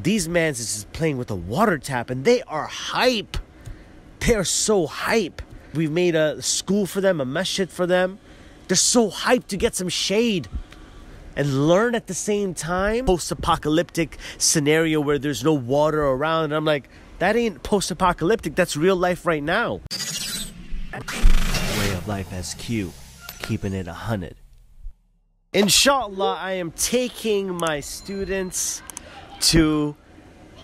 These mans is just playing with a water tap, and they are hype. They are so hype. We've made a school for them, a masjid for them. They're so hyped to get some shade and learn at the same time. Post-apocalyptic scenario where there's no water around. And I'm like, that ain't post-apocalyptic. That's real life right now. Way of Life SQ, keeping it 100. Inshallah, I am taking my students to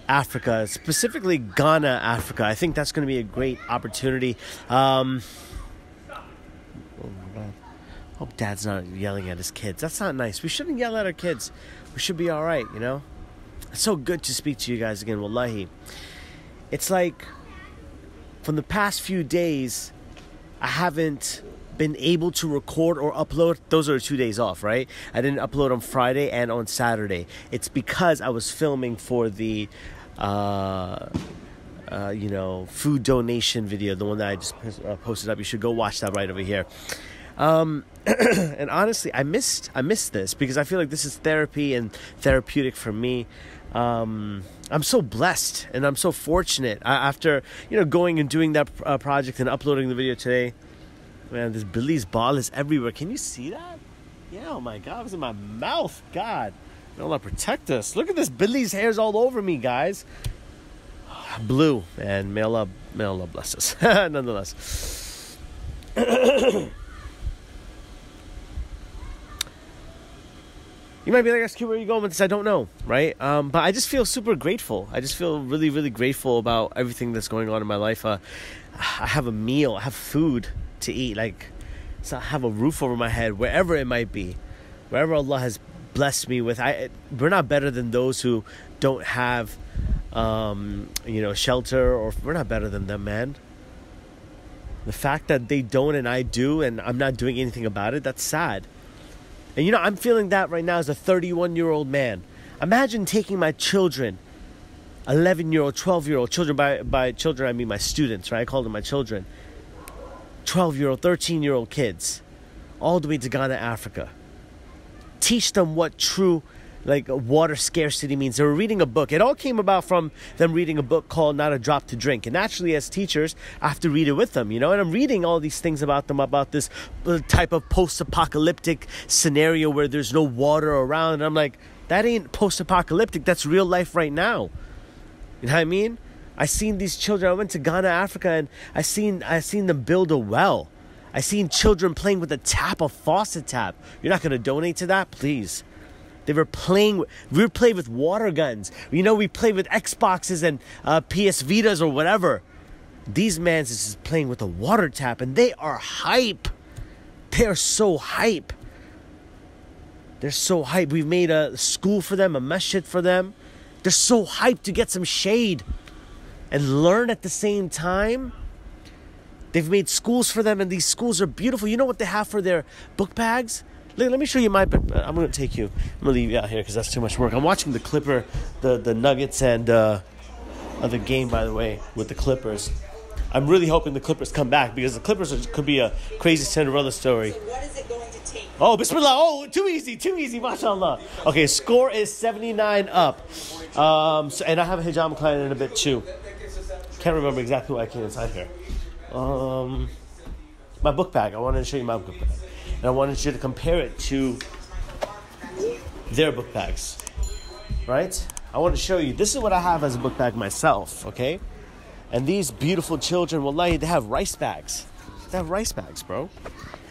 Africa, specifically Ghana, Africa. I think that's going to be a great opportunity. Hope dad's not yelling at his kids. That's not nice. We shouldn't yell at our kids. We should be all right, you know? It's so good to speak to you guys again, wallahi. It's like from the past few days, I haven't been able to record or upload. Those are 2 days off, right? I didn't upload on Friday and on Saturday. It's because I was filming for the you know, food donation video, the one that I just posted up. You should go watch that right over here. And honestly, I missed this because I feel like this is therapy and therapeutic for me. I'm so blessed and I'm so fortunate. After, you know, going and doing that project and uploading the video today, man, this Billy's ball is everywhere. Can you see that? Yeah, oh my God, it was in my mouth. God, Allah protect us. Look at this, Billy's hair's all over me, guys. Blue, and may Allah bless us, nonetheless. You might be like, SQ, where are you going with this? I don't know, right? But I just feel super grateful. I just feel really, really grateful about everything that's going on in my life. I have a meal. I have food to eat. Like, so I have a roof over my head, wherever it might be. Wherever Allah has blessed me with. We're not better than those who don't have, you know, shelter. Or we're not better than them, man. The fact that they don't and I do, and I'm not doing anything about it, that's sad. And, you know, I'm feeling that right now as a 31-year-old man. Imagine taking my children, 11-year-old, 12-year-old children. By children, I mean my students, right? I call them my children. 12-year-old, 13-year-old kids all the way to Ghana, Africa. Teach them what true, like, water scarcity means. They were reading a book. It all came about from them reading a book called Not a Drop to Drink. And naturally, as teachers, I have to read it with them, you know. And I'm reading all these things about them, about this type of post-apocalyptic scenario where there's no water around. And I'm like, that ain't post-apocalyptic. That's real life right now. You know what I mean? I seen these children. I went to Ghana, Africa, and I seen them build a well. I seen children playing with a tap, a faucet tap. You're not going to donate to that? Please. They were playing, we played with water guns. You know, we played with Xboxes and PS Vitas or whatever. These mans is just playing with a water tap, and they are hype. They are so hype. They're so hype. We've made a school for them, a masjid for them. They're so hype to get some shade and learn at the same time. They've made schools for them, and these schools are beautiful. You know what they have for their book bags? Let me show you my... I'm going to take you... I'm going to leave you out here because that's too much work. I'm watching the Clipper, the Nuggets and other game, by the way, with the Clippers. I'm really hoping the Clippers come back because the Clippers could be a crazy Cinderella story. So what is it going to take? Oh, bismillah. Oh, too easy, mashallah. Okay, score is 79 up. And I have a hijama client in a bit too. Can't remember exactly who I came inside here. My book bag. I wanted to show you my book bag. And I wanted you to compare it to their book bags, right? I want to show you. This is what I have as a book bag myself, okay? And these beautiful children, wallahi, they have rice bags. They have rice bags, bro.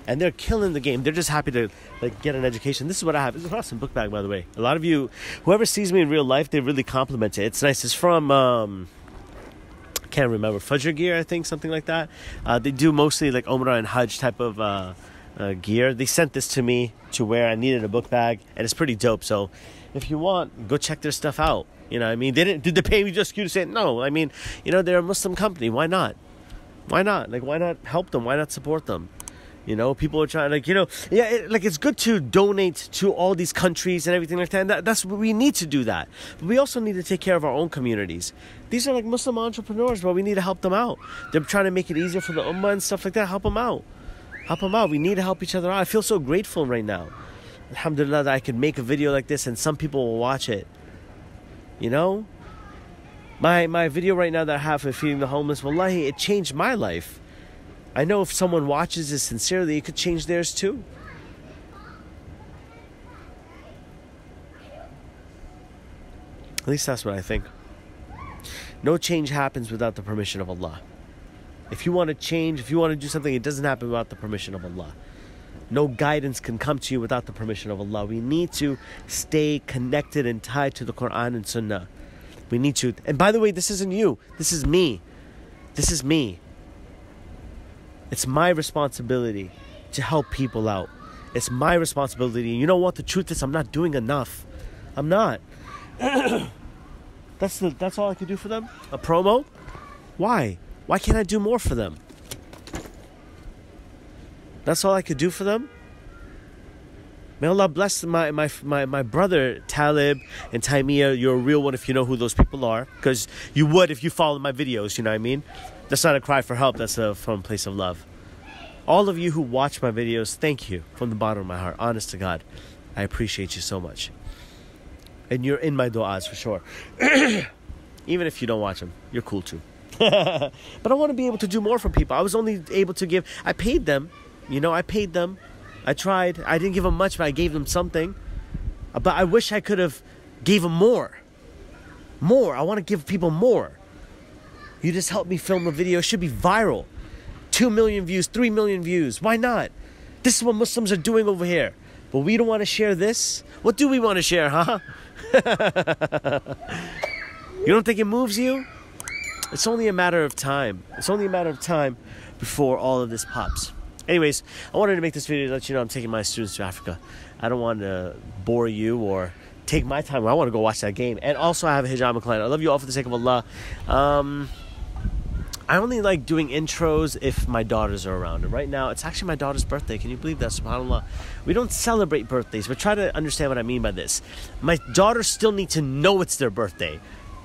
And they're killing the game. They're just happy to, like, get an education. This is what I have. This is an awesome book bag, by the way. A lot of you, whoever sees me in real life, they really compliment it. It's nice. It's from... I can't remember. Fajr Gear, I think, something like that. They do mostly, like, Umrah and Hajj type of... gear. They sent this to me to wear. I needed a book bag, and it's pretty dope. So if you want, go check their stuff out. You know what I mean? Did they pay me just to say it? No, I mean, you know, they're a Muslim company. Why not? Why not? Like, why not help them? Why not support them? You know, people are trying, like, you know, yeah, like, it's good to donate to all these countries and everything like that. And that's what we need to do that. But we also need to take care of our own communities. These are, like, Muslim entrepreneurs, but we need to help them out. They're trying to make it easier for the Ummah and stuff like that. Help them out. Help them out. We need to help each other out. I feel so grateful right now. Alhamdulillah that I could make a video like this and some people will watch it. You know, my video right now that I have for feeding the homeless, wallahi, it changed my life. I know if someone watches this sincerely, it could change theirs too. At least that's what I think. No change happens without the permission of Allah. If you want to change, if you want to do something, it doesn't happen without the permission of Allah. No guidance can come to you without the permission of Allah. We need to stay connected and tied to the Quran and Sunnah. We need to. And by the way, this isn't you. This is me. This is me. It's my responsibility to help people out. It's my responsibility. You know what? The truth is, I'm not doing enough. I'm not. That's all I can do for them? A promo? Why? Why can't I do more for them? That's all I could do for them? May Allah bless my brother Talib and Taimiyah. You're a real one if you know who those people are. Because you would if you follow my videos, you know what I mean? That's not a cry for help. That's from a place of love. All of you who watch my videos, thank you from the bottom of my heart. Honest to God, I appreciate you so much. And you're in my du'as for sure. Even if you don't watch them, you're cool too. But I want to be able to do more for people. I was only able to give. I paid them. You know, I paid them. I tried. I didn't give them much, but I gave them something. But I wish I could have gave them more. More. I want to give people more. You just helped me film a video. It should be viral. 2 million views, 3 million views. Why not? This is what Muslims are doing over here. But we don't want to share this. What do we want to share, huh? You don't think it moves you? It's only a matter of time. It's only a matter of time before all of this pops. Anyways, I wanted to make this video to let you know I'm taking my students to Africa. I don't want to bore you or take my time. I want to go watch that game. And also, I have a hijab client. I love you all for the sake of Allah. I only like doing intros if my daughters are around. And right now, it's actually my daughter's birthday. Can you believe that? SubhanAllah. We don't celebrate birthdays, but try to understand what I mean by this. My daughters still need to know it's their birthday.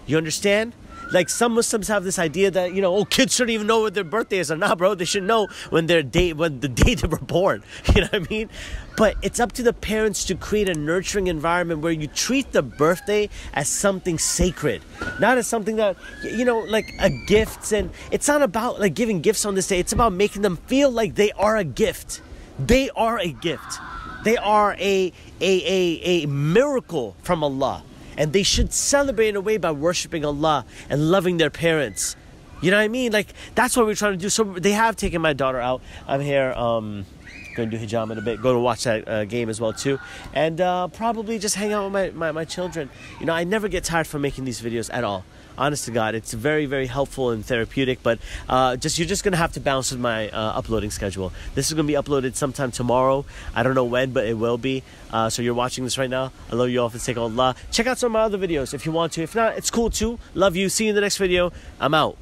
You understand? Like, some Muslims have this idea that, you know, oh, kids shouldn't even know what their birthday is. Or nah, bro, they should know when the day they were born. You know what I mean? But it's up to the parents to create a nurturing environment where you treat the birthday as something sacred. Not as something that, you know, like a gift. And it's not about, like, giving gifts on this day. It's about making them feel like they are a gift. They are a gift. They are a miracle from Allah. And they should celebrate in a way by worshiping Allah and loving their parents. You know what I mean? Like, that's what we're trying to do. So they have taken my daughter out. I'm here, going to do hijab in a bit. Go to watch that game as well too. And probably just hang out with my children. You know, I never get tired from making these videos at all. Honest to God, it's very, very helpful and therapeutic, but you're just going to have to bounce with my uploading schedule. This is going to be uploaded sometime tomorrow. I don't know when, but it will be. So you're watching this right now. I love you all for the sake of Allah. Check out some of my other videos if you want to. If not, it's cool too. Love you. See you in the next video. I'm out.